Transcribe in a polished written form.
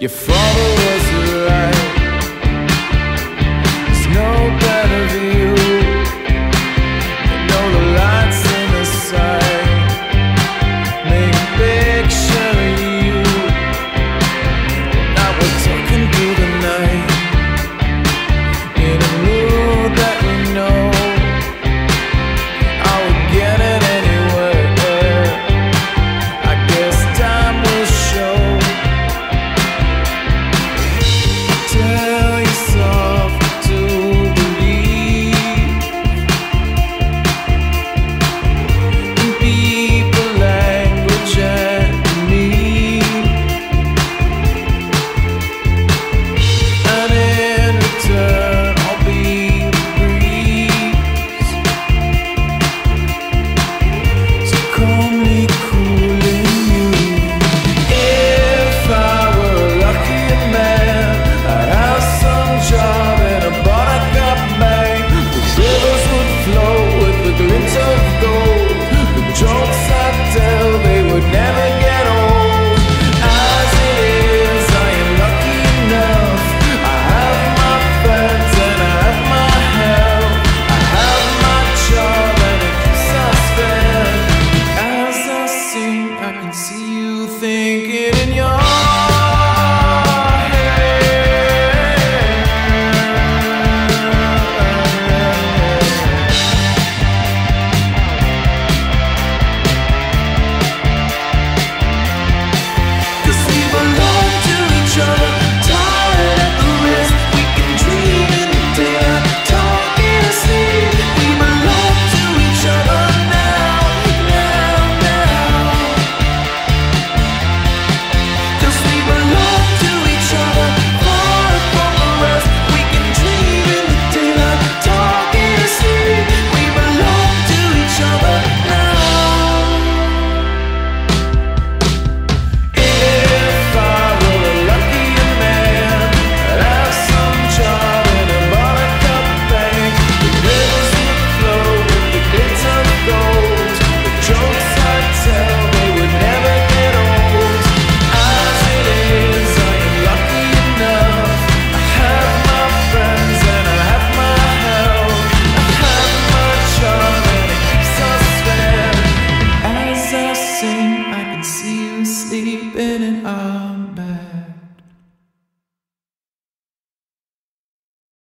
Your father was right. There's no better view. And all the lights in the side make a picture of you. Now we're talking through the night in a mood that we know I would get it anywhere. I guess time will show. Never.